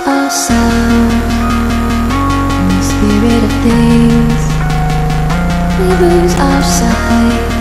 words are sound, in the spirit of things we lose our sight.